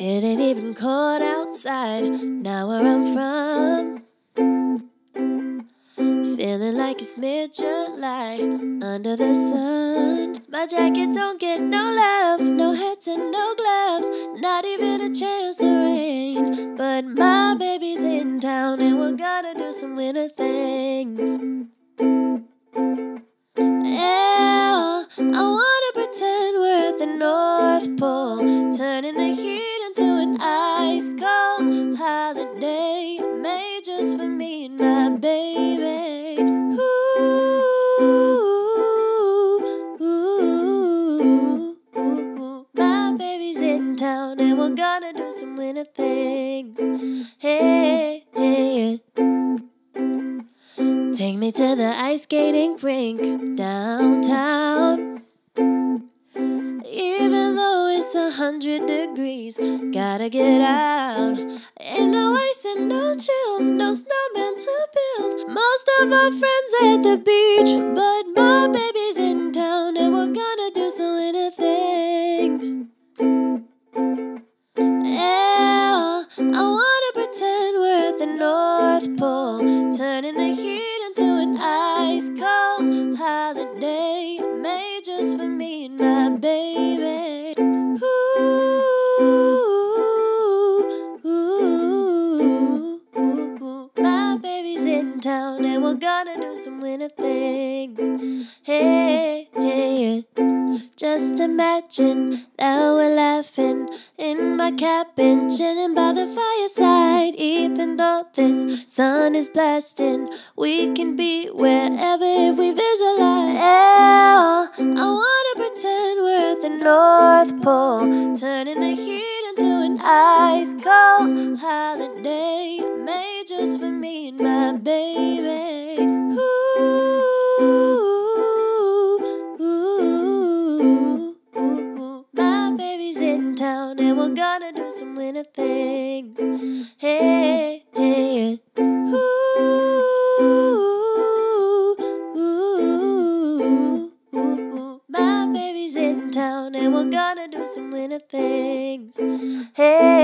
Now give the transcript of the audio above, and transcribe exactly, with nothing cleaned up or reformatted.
It ain't even cold outside, now where I'm from. Feeling like it's mid-July, under the sun. My jacket don't get no love, no hats and no gloves, not even a chance of rain. But my baby's in town and we're gonna do some winter things. North Pole, turning the heat into an ice cold holiday made just for me and my baby. Ooh, ooh, ooh, ooh. My baby's in town and we're gonna do some winter things. Hey, hey, yeah. Take me to the ice skating rink downtown. Even though it's a hundred degrees, gotta get out. Ain't no ice and no chills, no snowman to build. Most of our friends at the beach, but my baby's in town and we're gonna do some winter things. Yeah, I wanna pretend we're at the North Pole, turning the heat into an ice cold holiday made just for me and my baby. Town and we're gonna do some winter things. Hey, hey, yeah. Just imagine that we're laughing in my cabin, chilling by the fireside. Even though this sun is blasting, we can be wherever if we visualize. Yeah, I wanna pretend we're at the North Pole, turning the heat into an ice cold holiday made just for me and my baby. Ooh, ooh, ooh, ooh, ooh. My baby's in town and we're gonna do some winter things. Hey, hey, yeah. Ooh, ooh, ooh, ooh. My baby's in town and we're gonna do some winter things. Hey.